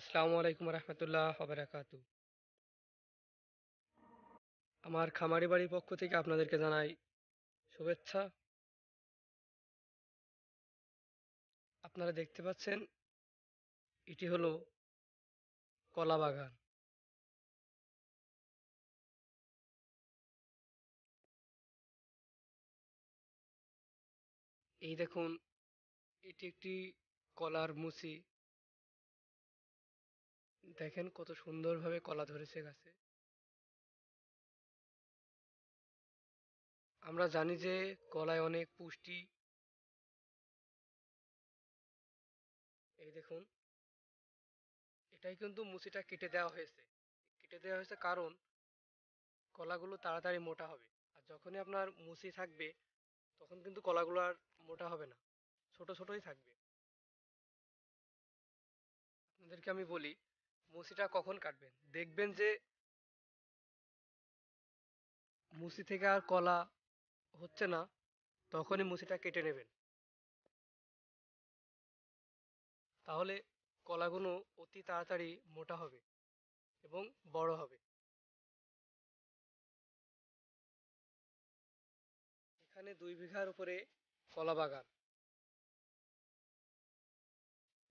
আসসালামু আলাইকুম রহমতুল্লাহ ওবারাকাতু। আমার খামারি বাড়ির পক্ষ থেকে আপনাদেরকে জানাই শুভেচ্ছা। আপনারা দেখতে পাচ্ছেন এটি হলো কলা বাগান। এই দেখুন, এটি একটি কলার মুচি। দেখেন কত সুন্দরভাবে কলা ধরেছে গাছে। আমরা জানি যে কলায় অনেক পুষ্টি। এই দেখুন, এটাই কিন্তু মুচিটা কেটে দেওয়া হয়েছে। কারণ কলাগুলো তাড়াতাড়ি মোটা হবে, আর যখনই আপনার মুচি থাকবে তখন কিন্তু কলাগুলো আর মোটা হবে না, ছোট ছোটই থাকবে। আপনাদেরকে আমি বলি, মুচিটা কখন কাটবেন, দেখবেন যে মুচি থেকে আর কলা হচ্ছে না, তখনই মুচিটা কেটে নেবেন। তাহলে কলাগুলো অতি তাড়াতাড়ি মোটা হবে এবং বড় হবে। এখানে 2 বিঘার উপরে কলা বাগান।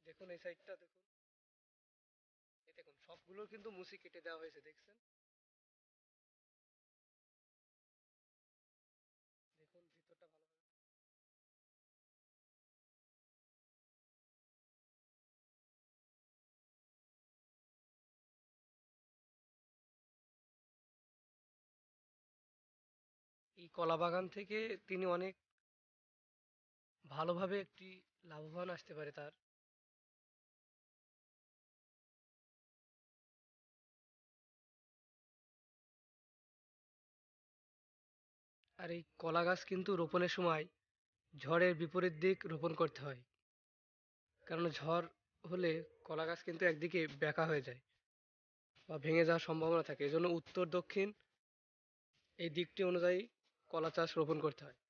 দেখুন এই সাইডটা দেখুন, সবগুলো কিন্তু মুচি কেটে দেওয়া হয়েছে। দেখছেন, দেখুন ভিতরটা ভালো। এই কলা বাগান থেকে তিনি অনেক ভালোভাবে একটি লাভবান আসতে পারে তার। আর এই কলা গাছ কিন্তু রোপণের সময় ঝড়ের বিপরীত দিক রোপণ করতে হয়, কারণ ঝড় হলে কলা গাছ কিন্তু একদিকে বেঁকা হয়ে যায় বা ভেঙে যাওয়ার সম্ভাবনা থাকে। এজন্য উত্তর দক্ষিণ এই দিকটি অনুযায়ী কলা চাষ রোপণ করতে হয়।